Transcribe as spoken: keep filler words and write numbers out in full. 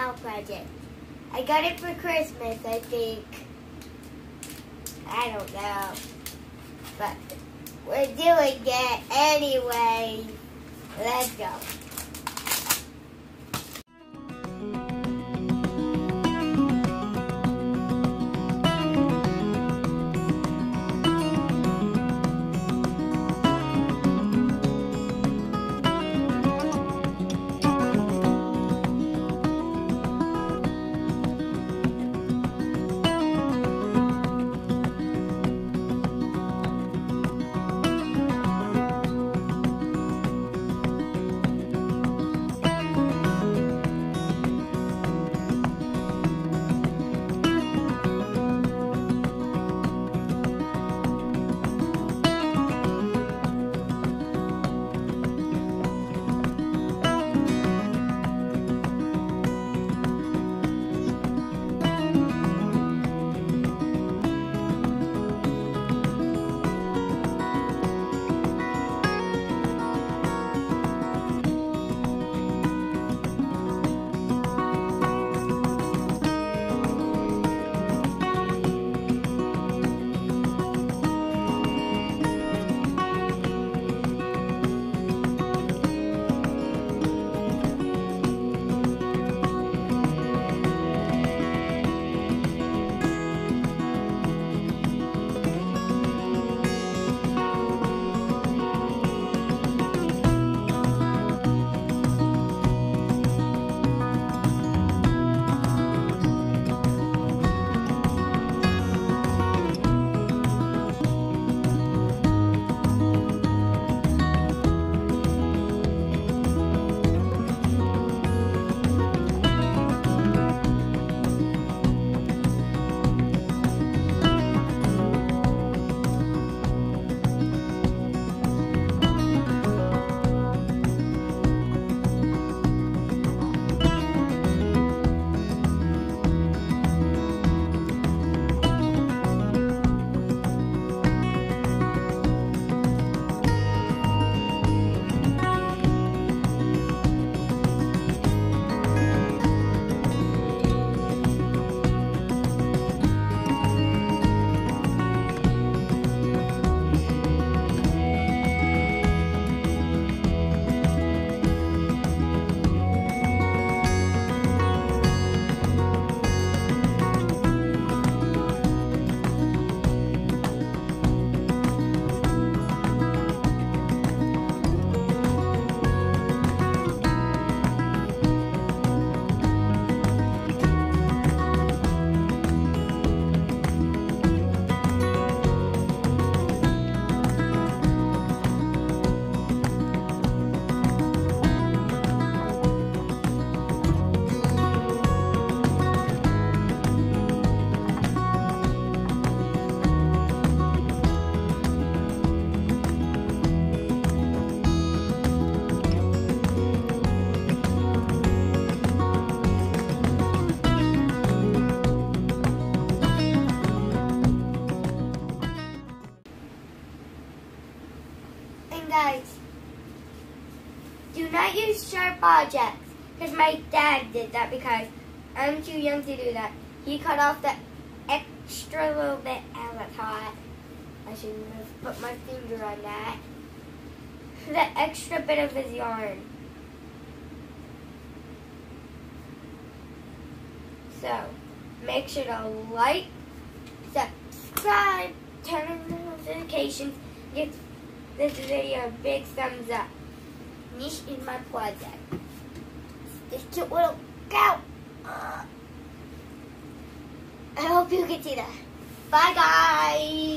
cow project. I got it for Christmas, I think. I don't know. But we're doing it anyway. Let's go. Guys, do not use sharp objects, because my dad did that because I'm too young to do that. He cut off the extra little bit and I thought I should put my finger on that. The extra bit of his yarn. So, make sure to like, subscribe, turn on the notifications, get this video a big thumbs up. Niche is my project. This cute little cow. Uh, I hope you can see that. Bye guys.